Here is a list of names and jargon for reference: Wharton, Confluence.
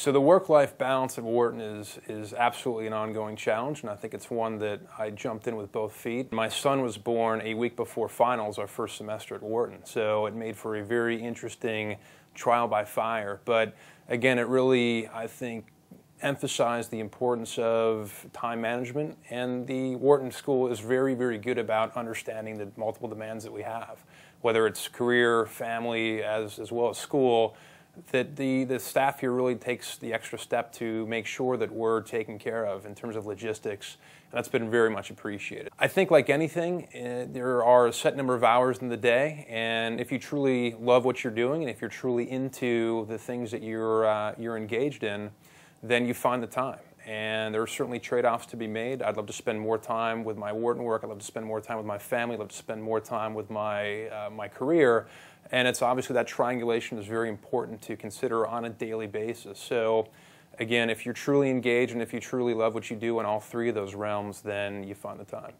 So the work-life balance at Wharton is absolutely an ongoing challenge, and I think it's one that I jumped in with both feet. My son was born a week before finals our first semester at Wharton, so it made for a very interesting trial by fire. But again, it really, I think, emphasized the importance of time management, and the Wharton School is very, very good about understanding the multiple demands that we have, whether it's career, family, as well as school. That the staff here really takes the extra step to make sure that we're taken care of in terms of logistics, and that's been very much appreciated. I think like anything, there are a set number of hours in the day, and if you truly love what you're doing and if you're truly into the things that you're engaged in, then you find the time. And there are certainly trade-offs to be made. I'd love to spend more time with my Wharton work. I'd love to spend more time with my family. I'd love to spend more time with my, my career. And it's obviously that triangulation is very important to consider on a daily basis. So again, if you're truly engaged and if you truly love what you do in all three of those realms, then you find the time.